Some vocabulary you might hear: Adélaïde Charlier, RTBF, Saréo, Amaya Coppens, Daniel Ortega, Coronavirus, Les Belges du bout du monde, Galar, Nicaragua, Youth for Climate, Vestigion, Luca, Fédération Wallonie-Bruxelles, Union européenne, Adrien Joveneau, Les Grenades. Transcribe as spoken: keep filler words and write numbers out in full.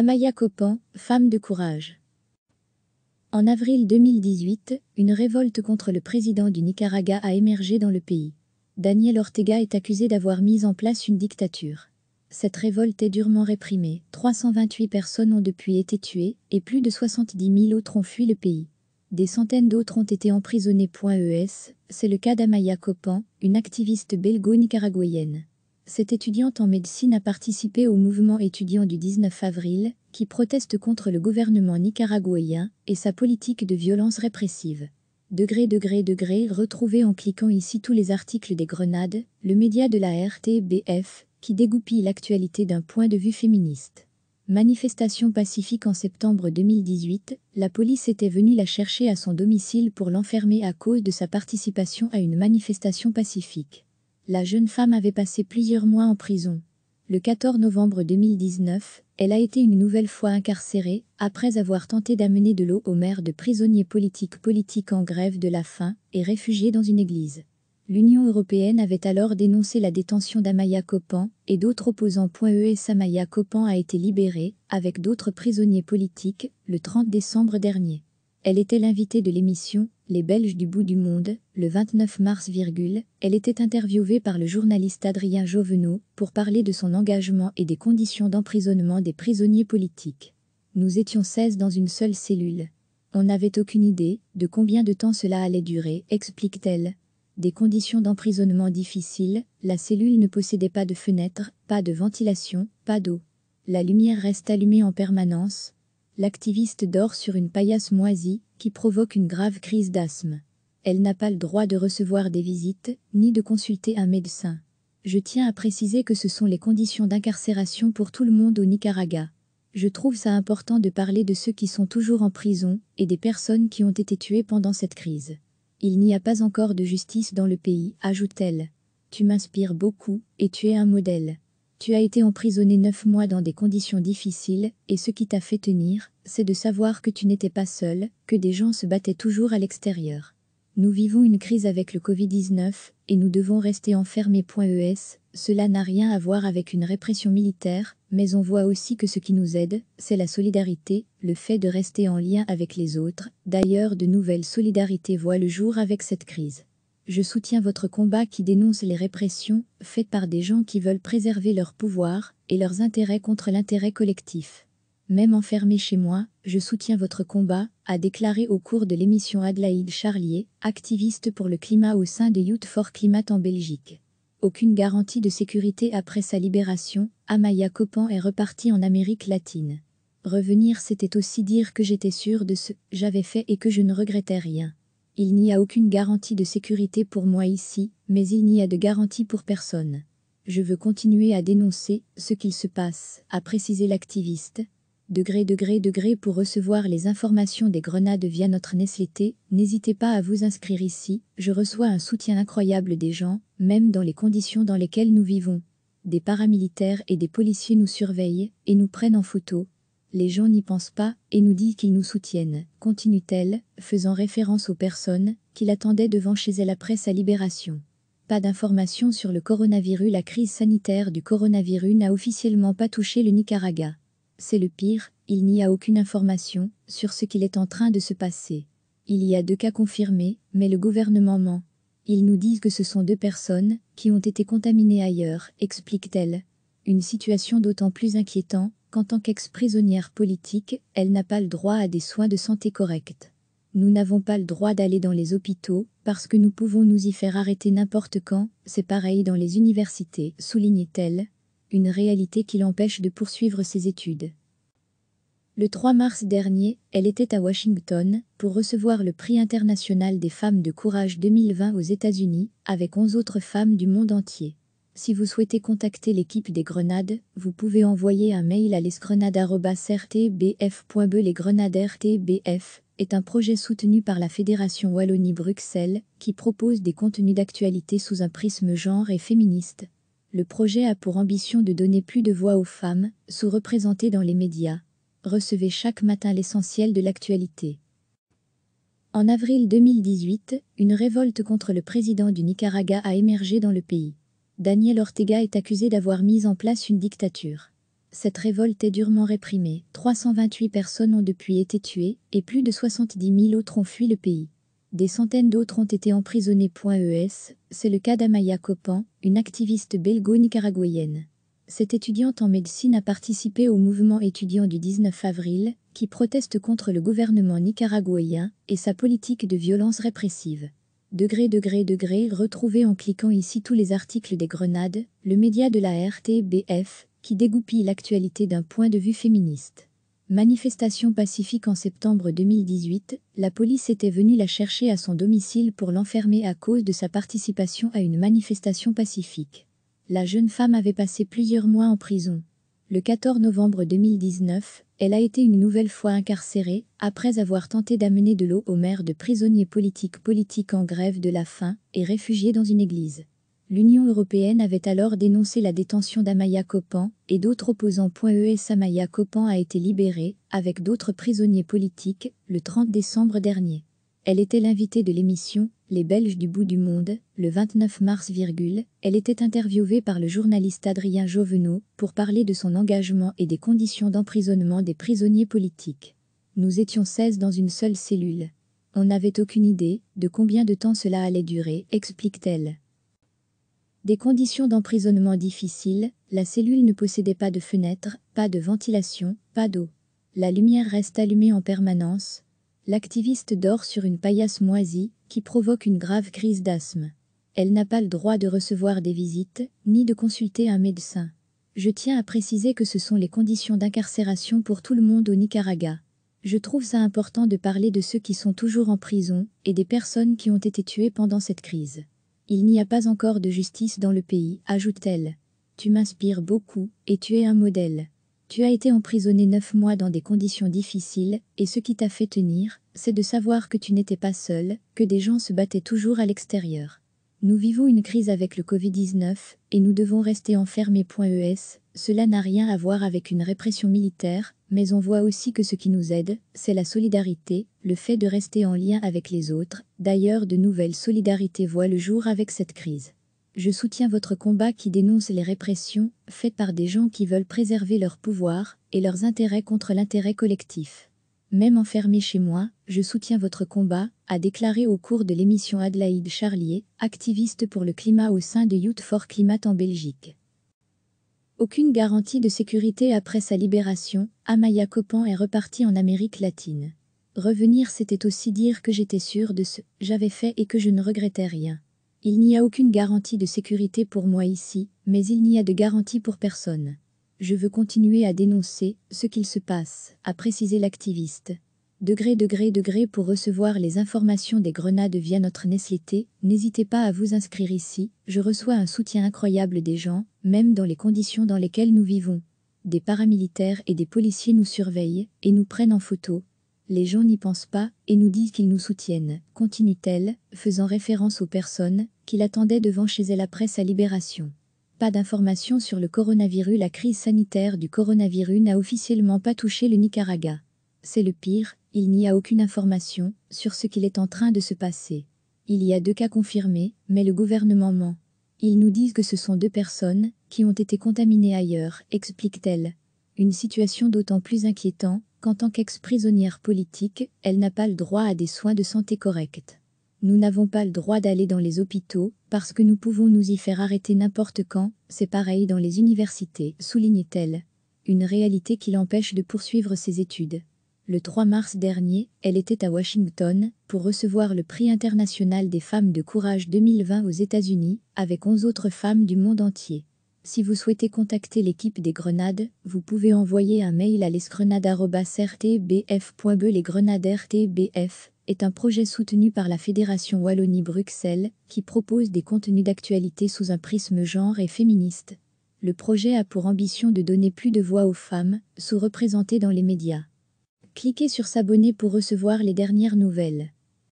Amaya Coppens, femme de courage. En avril deux mille dix-huit, une révolte contre le président du Nicaragua a émergé dans le pays. Daniel Ortega est accusé d'avoir mis en place une dictature. Cette révolte est durement réprimée, trois cent vingt-huit personnes ont depuis été tuées et plus de soixante-dix mille autres ont fui le pays. Des centaines d'autres ont été emprisonnées. E S, c'est le cas d'Amaya Coppens, une activiste belgo-nicaraguayenne. Cette étudiante en médecine a participé au mouvement étudiant du dix-neuf avril, qui proteste contre le gouvernement nicaraguayen et sa politique de violence répressive. Degré, degré, degré, retrouvez en cliquant ici tous les articles des Grenades, le média de la R T B F, qui dégoupille l'actualité d'un point de vue féministe. Manifestation pacifique en septembre deux mille dix-huit, la police était venue la chercher à son domicile pour l'enfermer à cause de sa participation à une manifestation pacifique. La jeune femme avait passé plusieurs mois en prison. Le quatorze novembre deux mille dix-neuf, elle a été une nouvelle fois incarcérée, après avoir tenté d'amener de l'eau aux mères de prisonniers politiques politiques en grève de la faim et réfugiés dans une église. L'Union européenne avait alors dénoncé la détention d'Amaya Coppens et d'autres opposants. E S Amaya Coppens a été libérée, avec d'autres prisonniers politiques, le trente décembre dernier. Elle était l'invitée de l'émission « Les Belges du bout du monde » le vingt-neuf mars. Elle était interviewée par le journaliste Adrien Joveneau pour parler de son engagement et des conditions d'emprisonnement des prisonniers politiques. « Nous étions seize dans une seule cellule. On n'avait aucune idée de combien de temps cela allait durer », explique-t-elle. Des conditions d'emprisonnement difficiles, la cellule ne possédait pas de fenêtres, pas de ventilation, pas d'eau. La lumière reste allumée en permanence. L'activiste dort sur une paillasse moisie, qui provoque une grave crise d'asthme. Elle n'a pas le droit de recevoir des visites, ni de consulter un médecin. Je tiens à préciser que ce sont les conditions d'incarcération pour tout le monde au Nicaragua. Je trouve ça important de parler de ceux qui sont toujours en prison et des personnes qui ont été tuées pendant cette crise. Il n'y a pas encore de justice dans le pays, ajoute-t-elle. Tu m'inspires beaucoup et tu es un modèle. Tu as été emprisonné neuf mois dans des conditions difficiles, et ce qui t'a fait tenir, c'est de savoir que tu n'étais pas seul, que des gens se battaient toujours à l'extérieur. Nous vivons une crise avec le Covid dix-neuf, et nous devons rester enfermés. E S, cela n'a rien à voir avec une répression militaire, mais on voit aussi que ce qui nous aide, c'est la solidarité, le fait de rester en lien avec les autres. D'ailleurs, de nouvelles solidarités voient le jour avec cette crise. Je soutiens votre combat qui dénonce les répressions faites par des gens qui veulent préserver leur pouvoir et leurs intérêts contre l'intérêt collectif. Même enfermé chez moi, je soutiens votre combat, a déclaré au cours de l'émission Adélaïde Charlier, activiste pour le climat au sein de Youth for Climate en Belgique. Aucune garantie de sécurité après sa libération, Amaya Coppens est repartie en Amérique latine. Revenir, c'était aussi dire que j'étais sûre de ce que j'avais fait et que je ne regrettais rien. Il n'y a aucune garantie de sécurité pour moi ici, mais il n'y a de garantie pour personne. Je veux continuer à dénoncer ce qu'il se passe, a précisé l'activiste. Degré, degré, degré. Pour recevoir les informations des Grenades via notre newsletter, n'hésitez pas à vous inscrire ici, je reçois un soutien incroyable des gens, même dans les conditions dans lesquelles nous vivons. Des paramilitaires et des policiers nous surveillent et nous prennent en photo. Les gens n'y pensent pas et nous disent qu'ils nous soutiennent, continue-t-elle, faisant référence aux personnes qui l'attendaient devant chez elle après sa libération. Pas d'informations sur le coronavirus. La crise sanitaire du coronavirus n'a officiellement pas touché le Nicaragua. C'est le pire, il n'y a aucune information sur ce qu'il est en train de se passer. Il y a deux cas confirmés, mais le gouvernement ment. Ils nous disent que ce sont deux personnes qui ont été contaminées ailleurs, explique-t-elle. Une situation d'autant plus inquiétante qu'en tant qu'ex-prisonnière politique, elle n'a pas le droit à des soins de santé corrects. Nous n'avons pas le droit d'aller dans les hôpitaux, parce que nous pouvons nous y faire arrêter n'importe quand, c'est pareil dans les universités, soulignait-elle, une réalité qui l'empêche de poursuivre ses études. Le trois mars dernier, elle était à Washington pour recevoir le prix international des femmes de courage deux mille vingt aux États-Unis, avec onze autres femmes du monde entier. Si vous souhaitez contacter l'équipe des Grenades, vous pouvez envoyer un mail à lesgrenades arobase r t b f point b e. Les Grenades R T B F est un projet soutenu par la Fédération Wallonie-Bruxelles qui propose des contenus d'actualité sous un prisme genre et féministe. Le projet a pour ambition de donner plus de voix aux femmes, sous-représentées dans les médias. Recevez chaque matin l'essentiel de l'actualité. En avril deux mille dix-huit, une révolte contre le président du Nicaragua a émergé dans le pays. Daniel Ortega est accusé d'avoir mis en place une dictature. Cette révolte est durement réprimée. trois cent vingt-huit personnes ont depuis été tuées et plus de soixante-dix mille autres ont fui le pays. Des centaines d'autres ont été emprisonnées. E S, c'est le cas d'Amaya Coppens, une activiste belgo-nicaraguayenne. Cette étudiante en médecine a participé au mouvement étudiant du dix-neuf avril, qui proteste contre le gouvernement nicaraguayen et sa politique de violence répressive. Degré, degré, degré, retrouvez en cliquant ici tous les articles des Grenades, le média de la R T B F, qui dégoupille l'actualité d'un point de vue féministe. Manifestation pacifique en septembre deux mille dix-huit, la police était venue la chercher à son domicile pour l'enfermer à cause de sa participation à une manifestation pacifique. La jeune femme avait passé plusieurs mois en prison. Le quatorze novembre deux mille dix-neuf, elle a été une nouvelle fois incarcérée, après avoir tenté d'amener de l'eau aux mères de prisonniers politiques politiques en grève de la faim et réfugiés dans une église. L'Union européenne avait alors dénoncé la détention d'Amaya Coppens et d'autres opposants. E S Amaya Coppens a été libérée, avec d'autres prisonniers politiques, le trente décembre dernier. Elle était l'invitée de l'émission « Les Belges du bout du monde » le vingt-neuf mars. Elle était interviewée par le journaliste Adrien Joveneau pour parler de son engagement et des conditions d'emprisonnement des prisonniers politiques. « Nous étions seize dans une seule cellule. On n'avait aucune idée de combien de temps cela allait durer », explique-t-elle. Des conditions d'emprisonnement difficiles, la cellule ne possédait pas de fenêtres, pas de ventilation, pas d'eau. La lumière reste allumée en permanence. L'activiste dort sur une paillasse moisie qui provoque une grave crise d'asthme. Elle n'a pas le droit de recevoir des visites, ni de consulter un médecin. Je tiens à préciser que ce sont les conditions d'incarcération pour tout le monde au Nicaragua. Je trouve ça important de parler de ceux qui sont toujours en prison et des personnes qui ont été tuées pendant cette crise. « Il n'y a pas encore de justice dans le pays », ajoute-t-elle. « Tu m'inspires beaucoup, et tu es un modèle. Tu as été emprisonné neuf mois dans des conditions difficiles, et ce qui t'a fait tenir, c'est de savoir que tu n'étais pas seul, que des gens se battaient toujours à l'extérieur. Nous vivons une crise avec le Covid dix-neuf, et nous devons rester enfermés. » E S, cela n'a rien à voir avec une répression militaire, mais on voit aussi que ce qui nous aide, c'est la solidarité, le fait de rester en lien avec les autres. D'ailleurs, de nouvelles solidarités voient le jour avec cette crise. Je soutiens votre combat qui dénonce les répressions faites par des gens qui veulent préserver leur pouvoir et leurs intérêts contre l'intérêt collectif. Même enfermé chez moi, je soutiens votre combat, a déclaré au cours de l'émission Adélaïde Charlier, activiste pour le climat au sein de Youth for Climate en Belgique. Aucune garantie de sécurité après sa libération, Amaya Coppens est repartie en Amérique latine. Revenir, c'était aussi dire que j'étais sûre de ce que j'avais fait et que je ne regrettais rien. Il n'y a aucune garantie de sécurité pour moi ici, mais il n'y a de garantie pour personne. Je veux continuer à dénoncer ce qu'il se passe, a précisé l'activiste. Degré, degré, degré. Pour recevoir les informations des Grenades via notre newsletter, n'hésitez pas à vous inscrire ici. Je reçois un soutien incroyable des gens, même dans les conditions dans lesquelles nous vivons. Des paramilitaires et des policiers nous surveillent et nous prennent en photo. Les gens n'y pensent pas et nous disent qu'ils nous soutiennent, continue-t-elle, faisant référence aux personnes qui l'attendaient devant chez elle après sa libération. Pas d'informations sur le coronavirus. La crise sanitaire du coronavirus n'a officiellement pas touché le Nicaragua. C'est le pire, il n'y a aucune information sur ce qu'il est en train de se passer. Il y a deux cas confirmés, mais le gouvernement ment. Ils nous disent que ce sont deux personnes qui ont été contaminées ailleurs, explique-t-elle. Une situation d'autant plus inquiétante qu'en tant qu'ex-prisonnière politique, elle n'a pas le droit à des soins de santé corrects. Nous n'avons pas le droit d'aller dans les hôpitaux parce que nous pouvons nous y faire arrêter n'importe quand, c'est pareil dans les universités, souligne-t-elle. Une réalité qui l'empêche de poursuivre ses études. Le trois mars dernier, elle était à Washington pour recevoir le prix international des femmes de courage deux mille vingt aux États-Unis avec onze autres femmes du monde entier. Si vous souhaitez contacter l'équipe des Grenades, vous pouvez envoyer un mail à lesgrenades arobase r t b f point b e. Les Grenades R T B F est un projet soutenu par la Fédération Wallonie-Bruxelles qui propose des contenus d'actualité sous un prisme genre et féministe. Le projet a pour ambition de donner plus de voix aux femmes sous-représentées dans les médias. Cliquez sur s'abonner pour recevoir les dernières nouvelles.